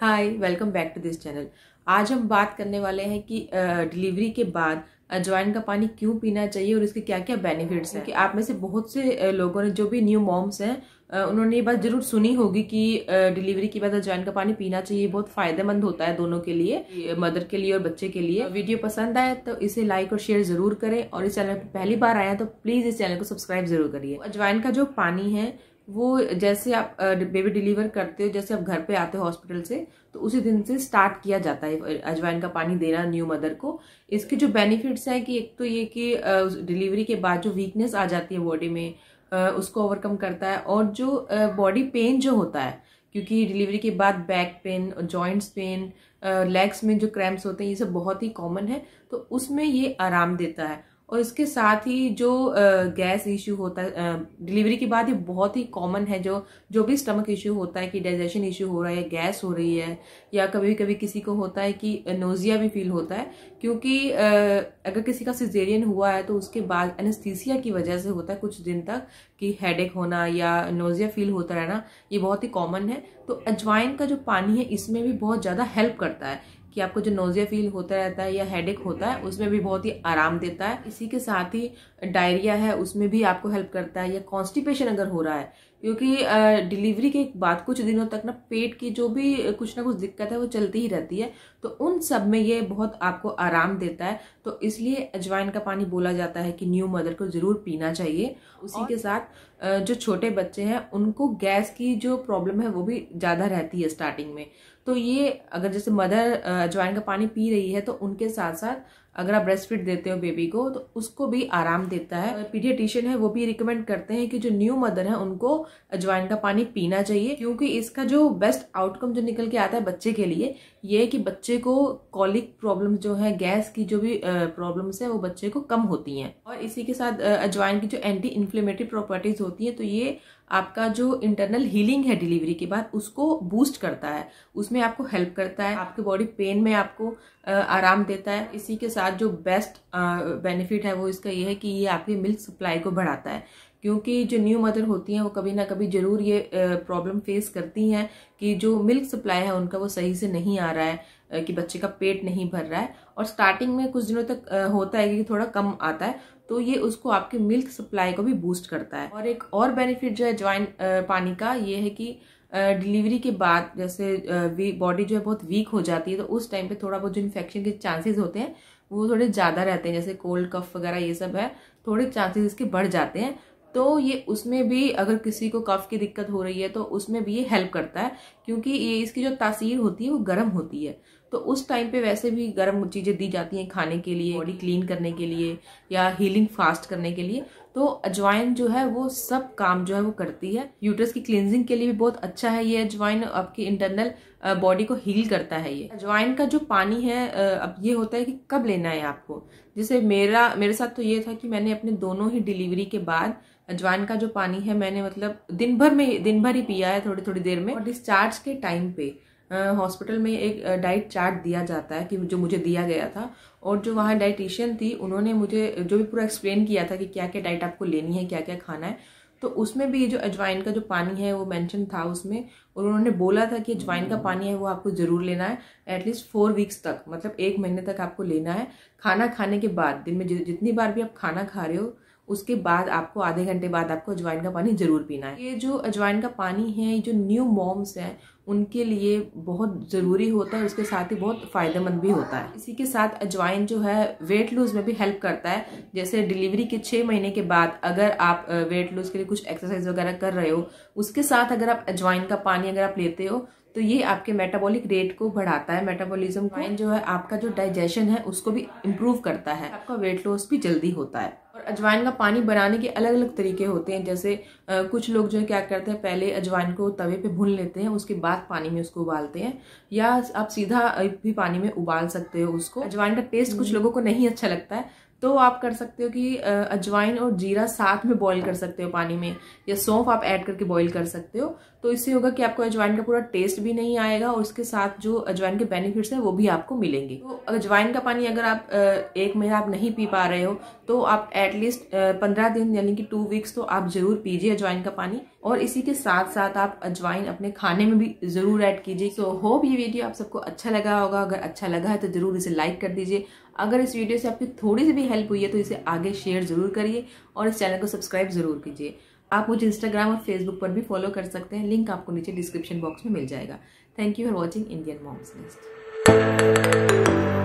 Hi, welcome back to this channel. आज हम बात करने वाले हैं कि डिलीवरी के बाद अजवाइन का पानी क्यों पीना चाहिए और इसके क्या क्या बेनिफिट्स हैं। कि आप में से बहुत से लोगों ने, जो भी न्यू मॉम्स हैं, उन्होंने ये बात जरूर सुनी होगी कि डिलीवरी के बाद अजवाइन का पानी पीना चाहिए, बहुत फायदेमंद होता है दोनों के लिए, मदर के लिए और बच्चे के लिए। वीडियो पसंद आए तो इसे लाइक और शेयर जरूर करें, और इस चैनल पर पहली बार आए तो प्लीज इस चैनल को सब्सक्राइब जरूर करिए। अजवाइन का जो पानी है वो जैसे आप बेबी डिलीवर करते हो, जैसे आप घर पे आते हो हॉस्पिटल से, तो उसी दिन से स्टार्ट किया जाता है अजवाइन का पानी देना न्यू मदर को। इसके जो बेनिफिट्स हैं कि एक तो ये कि डिलीवरी के बाद जो वीकनेस आ जाती है बॉडी में उसको ओवरकम करता है, और जो बॉडी पेन जो होता है, क्योंकि डिलीवरी के बाद back pain, joints pain, legs में जो क्रैम्प्स होते हैं, ये सब बहुत ही कॉमन है, तो उसमें ये आराम देता है। और इसके साथ ही जो गैस इश्यू होता है डिलीवरी के बाद, ये बहुत ही कॉमन है। जो भी स्टमक इश्यू होता है, कि डाइजेशन इश्यू हो रहा है, गैस हो रही है, या कभी कभी किसी को होता है कि नोजिया भी फील होता है, क्योंकि अगर किसी का सिजेरियन हुआ है तो उसके बाद एनेस्थीसिया की वजह से होता है कुछ दिन तक, कि हेडेक होना या नोजिया फील होता रहना, ये बहुत ही कॉमन है। तो अजवाइन का जो पानी है इसमें भी बहुत ज़्यादा हेल्प करता है, कि आपको जो नोजिया फील होता रहता है या हेडेक होता है उसमें भी बहुत ही आराम देता है। इसी के साथ ही डायरिया है उसमें भी आपको हेल्प करता है, या कॉन्स्टिपेशन अगर हो रहा है, क्योंकि डिलीवरी के बाद कुछ दिनों तक ना पेट की जो भी कुछ ना कुछ दिक्कत है वो चलती ही रहती है, तो उन सब में ये बहुत आपको आराम देता है। तो इसलिए अजवाइन का पानी बोला जाता है कि न्यू मदर को ज़रूर पीना चाहिए। उसी के साथ जो छोटे बच्चे हैं उनको गैस की जो प्रॉब्लम है वो भी ज़्यादा रहती है स्टार्टिंग में, तो ये अगर जैसे मदर अजवाइन का पानी पी रही है तो उनके साथ साथ अगर आप ब्रेस्ट फीड देते हो बेबी को तो उसको भी आराम देता है। पीडियाट्रिशियन है वो भी रिकमेंड करते हैं कि जो न्यू मदर है उनको अजवाइन का पानी पीना चाहिए, क्योंकि इसका जो बेस्ट आउटकम जो निकल के आता है बच्चे के लिए ये है कि बच्चे को कॉलिक प्रॉब्लम्स जो है, गैस की जो भी प्रॉब्लम्स है, वो बच्चे को कम होती हैं। और इसी के साथ अजवाइन की जो एंटी इन्फ्लेमेटरी प्रॉपर्टीज होती हैं, तो ये आपका जो इंटरनल हीलिंग है डिलीवरी के बाद उसको बूस्ट करता है, उसमें आपको हेल्प करता है, आपके बॉडी पेन में आपको आराम देता है। इसी के साथ जो बेस्ट बेनिफिट है वो इसका ये है कि ये आपकी मिल्क सप्लाई को बढ़ाता है, क्योंकि जो न्यू मदर होती हैं वो कभी ना कभी ज़रूर ये प्रॉब्लम फेस करती हैं कि जो मिल्क सप्लाई है उनका वो सही से नहीं आ रहा है, कि बच्चे का पेट नहीं भर रहा है, और स्टार्टिंग में कुछ दिनों तक होता है कि थोड़ा कम आता है, तो ये उसको आपकी मिल्क सप्लाई को भी बूस्ट करता है। और एक और बेनिफिट जो है अजवाइन पानी का ये है कि डिलीवरी के बाद जैसे बॉडी जो है बहुत वीक हो जाती है, तो उस टाइम पे थोड़ा बहुत जो इन्फेक्शन के चांसेस होते हैं वो थोड़े ज़्यादा रहते हैं, जैसे कोल्ड, कफ वगैरह ये सब है, थोड़े चांसेस इसके बढ़ जाते हैं, तो ये उसमें भी अगर किसी को कफ की दिक्कत हो रही है तो उसमें भी ये हेल्प करता है, क्योंकि ये इसकी जो तासीर होती है वो गर्म होती है, तो उस टाइम पे वैसे भी गर्म चीज़ें दी जाती हैं खाने के लिए, बॉडी क्लीन करने के लिए या हीलिंग फास्ट करने के लिए, तो अजवाइन जो है वो सब काम जो है वो करती है। यूट्रस की क्लींजिंग के लिए भी बहुत अच्छा है ये अजवाइन, आपकी इंटरनल बॉडी को हील करता है। ये अजवाइन का जो पानी है अब ये होता है कि कब लेना है आपको। जैसे मेरे साथ तो ये था कि मैंने अपने दोनों ही डिलीवरी के बाद अजवाइन का जो पानी है मैंने मतलब दिन भर ही पिया है, थोड़ी थोड़ी देर में। और डिस्चार्ज के टाइम पे हॉस्पिटल में एक डाइट चार्ट दिया जाता है, कि जो मुझे दिया गया था, और जो वहाँ डाइटिशियन थी उन्होंने मुझे जो भी पूरा एक्सप्लेन किया था कि क्या क्या डाइट आपको लेनी है, क्या क्या खाना है, तो उसमें भी जो अजवाइन का जो पानी है वो मेंशन था उसमें, और उन्होंने बोला था कि अजवाइन का पानी है वो आपको ज़रूर लेना है एटलीस्ट 4 वीक्स तक, मतलब 1 महीने तक आपको लेना है। खाना खाने के बाद दिन में जितनी बार भी आप खाना खा रहे हो उसके बाद आपको आधे घंटे बाद आपको अजवाइन का पानी ज़रूर पीना है। ये जो अजवाइन का पानी है जो न्यू मॉम्स हैं उनके लिए बहुत ज़रूरी होता है, उसके साथ ही बहुत फ़ायदेमंद भी होता है। इसी के साथ अजवाइन जो है वेट लूज़ में भी हेल्प करता है। जैसे डिलीवरी के 6 महीने के बाद अगर आप वेट लूज़ के लिए कुछ एक्सरसाइज वगैरह कर रहे हो, उसके साथ अगर आप अजवाइन का पानी अगर आप लेते हो तो ये आपके मेटाबॉलिक रेट को बढ़ाता है, मेटाबॉलिज्म को, जो है आपका जो डाइजेशन है उसको भी इम्प्रूव करता है, आपका वेट लॉस भी जल्दी होता है। और अजवाइन का पानी बनाने के अलग अलग तरीके होते हैं, जैसे कुछ लोग जो है क्या करते हैं, पहले अजवाइन को तवे पे भून लेते हैं, उसके बाद पानी में उसको उबालते हैं, या आप सीधा भी पानी में उबाल सकते हो उसको। अजवाइन का टेस्ट कुछ लोगों को नहीं अच्छा लगता है, तो आप कर सकते हो कि अजवाइन और जीरा साथ में बॉईल कर सकते हो पानी में, या सौंफ आप ऐड करके बॉईल कर सकते हो, तो इससे होगा कि आपको अजवाइन का पूरा टेस्ट भी नहीं आएगा और उसके साथ जो अजवाइन के बेनिफिट्स हैं वो भी आपको मिलेंगे। तो अजवाइन का पानी अगर आप 1 महीना आप नहीं पी पा रहे हो तो आप एटलीस्ट 15 दिन यानी कि 2 वीक्स तो आप ज़रूर पीजिए अजवाइन का पानी। और इसी के साथ साथ आप अजवाइन अपने खाने में भी ज़रूर ऐड कीजिए। सो होप ये वीडियो आप सबको अच्छा लगा होगा। अगर अच्छा लगा है तो ज़रूर इसे लाइक कर दीजिए। अगर इस वीडियो से आपकी थोड़ी सी भी हेल्प हुई है तो इसे आगे शेयर ज़रूर करिए और इस चैनल को सब्सक्राइब ज़रूर कीजिए। आप मुझे इंस्टाग्राम और फेसबुक पर भी फॉलो कर सकते हैं, लिंक आपको नीचे डिस्क्रिप्शन बॉक्स में मिल जाएगा। Thank you for watching Indian moms nest.